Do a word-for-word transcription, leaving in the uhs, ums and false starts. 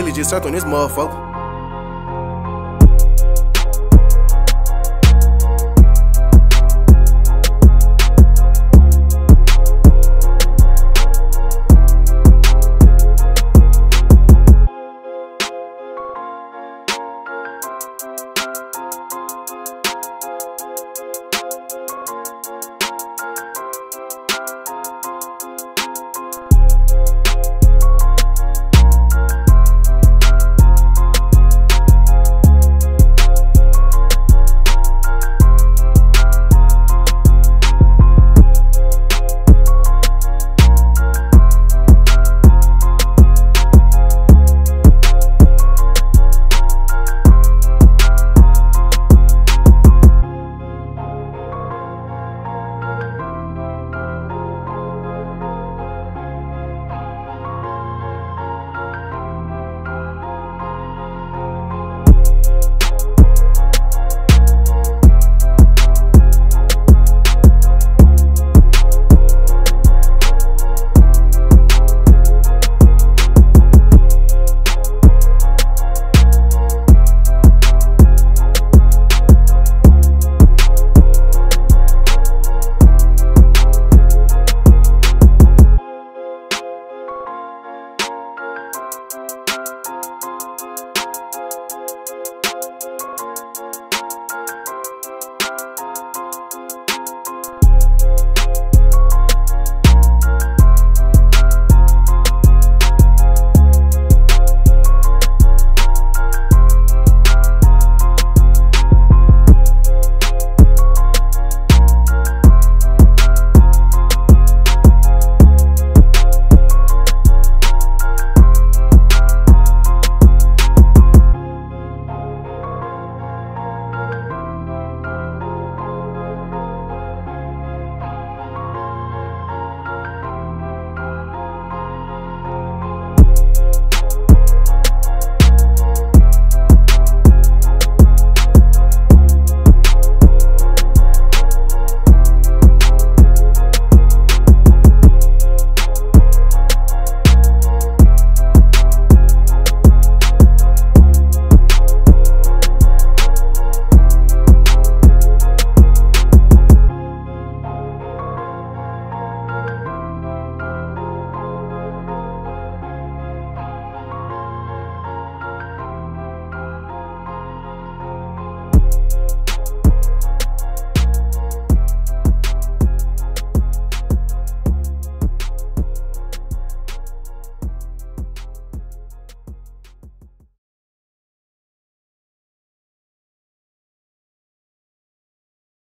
really just turned on this motherfucker.